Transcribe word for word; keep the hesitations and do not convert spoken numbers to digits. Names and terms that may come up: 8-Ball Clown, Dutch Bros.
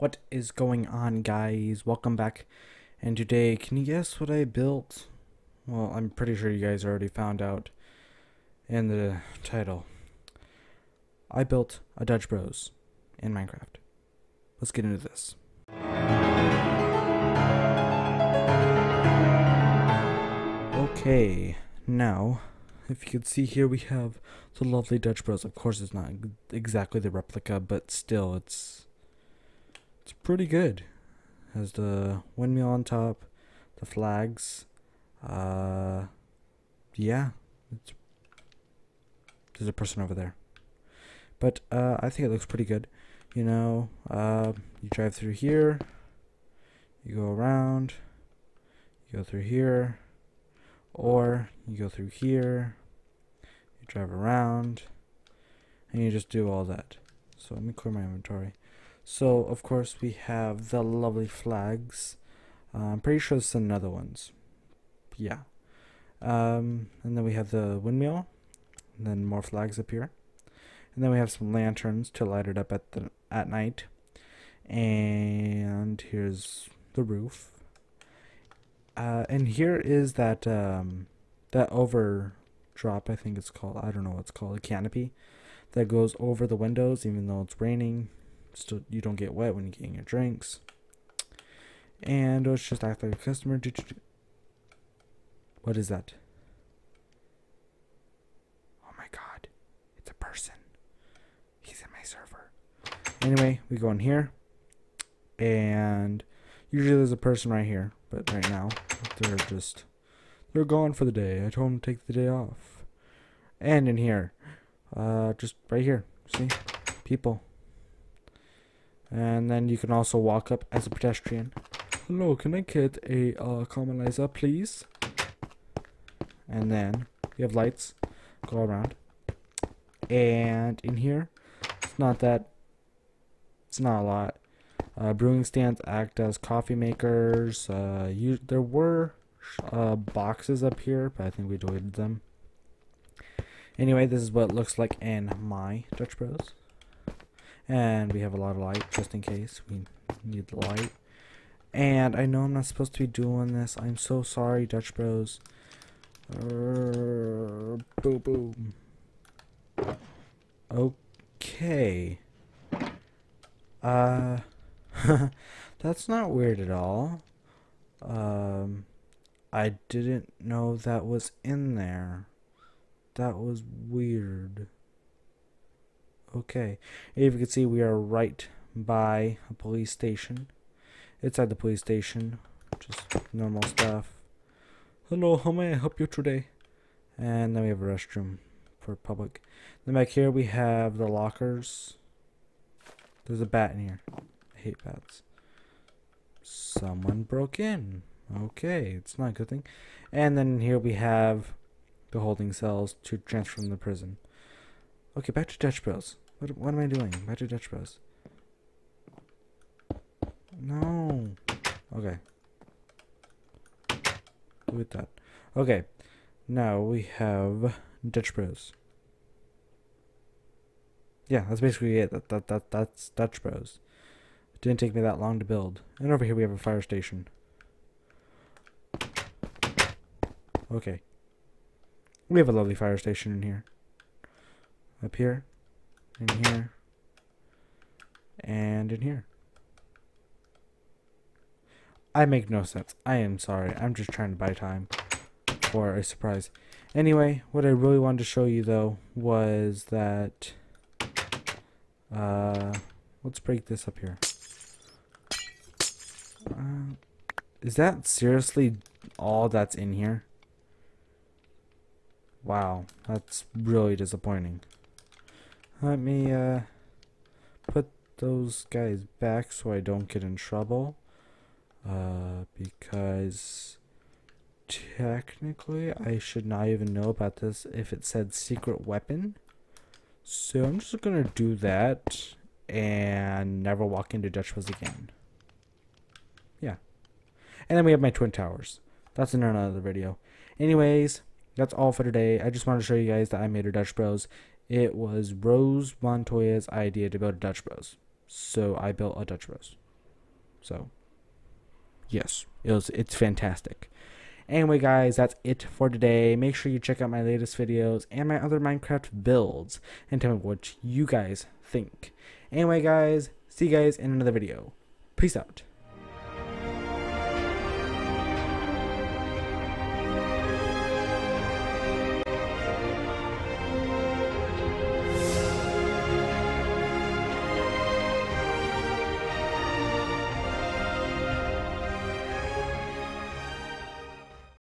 What is going on, guys? Welcome back. And today, can you guess what I built? Well, I'm pretty sure you guys already found out in the title. I built a Dutch Bros in Minecraft. Let's get into this. Okay, now if you can see here, we have the lovely Dutch Bros. Of course, it's not exactly the replica, but still, it's It's pretty good. Has the windmill on top, the flags. Uh, yeah, it's, there's a person over there, but uh, I think it looks pretty good. You know, uh, you drive through here, you go around, you go through here, or you go through here, you drive around, and you just do all that. So let me clear my inventory. So, of course, we have the lovely flags. Uh, I'm pretty sure there's another ones. Yeah. Um, and then we have the windmill. And then more flags up here. And then we have some lanterns to light it up at the at night. And here's the roof. Uh, and here is that, um, that overdrop, I think it's called. I don't know what it's called. A canopy that goes over the windows even though it's raining. So you don't get wet when you're getting your drinks. And let's just act like a customer. What is that? Oh my god. It's a person. He's in my server. Anyway, we go in here. And usually there's a person right here. But right now, they're just... they're gone for the day. I told them to take the day off. And in here. Uh, just right here. See? People. And then you can also walk up as a pedestrian. Hello, can I get a uh, commonizer, please? And then you have lights go around. And in here, it's not that. It's not a lot. Uh, brewing stands act as coffee makers. Uh, you, there were uh, boxes up here, but I think we deleted them. Anyway, this is what it looks like in my Dutch Bros. And we have a lot of light, just in case we need the light. And I know I'm not supposed to be doing this. I'm so sorry, Dutch Bros. Uh, boom, boom. Okay. Uh, that's not weird at all. Um, I didn't know that was in there. That was weird. Okay, if you can see, we are right by a police station. Inside the police station, just normal stuff. Hello, how may I help you today? And then we have a restroom for public. Then back here we have the lockers. There's a bat in here. I hate bats. Someone broke in. Okay, it's not a good thing. And then here we have the holding cells to transfer from the prison. Okay, back to Dutch Bros. What, what am I doing? Back to Dutch Bros. No. Okay. With that. Okay. Now we have Dutch Bros. Yeah, that's basically it. That, that, that, that's Dutch Bros. It didn't take me that long to build. And over here we have a fire station. Okay. We have a lovely fire station in here. Up here, in here, and in here. I make no sense. I am sorry. I'm just trying to buy time for a surprise. Anyway, what I really wanted to show you, though, was that... Uh, let's break this up here. Uh, is that seriously all that's in here? Wow, that's really disappointing. Let me uh, put those guys back so I don't get in trouble. Uh, because technically I should not even know about this if it said secret weapon. So I'm just going to do that and never walk into Dutch Bros again. Yeah. And then we have my Twin Towers. That's in another video. Anyways, that's all for today. I just wanted to show you guys that I made a Dutch Bros. It was Rose Montoya's idea to build a Dutch Bros. So I built a Dutch Bros. So yes, it was, it's fantastic. Anyway guys, that's it for today. Make sure you check out my latest videos and my other Minecraft builds and tell me what you guys think. Anyway guys, see you guys in another video. Peace out.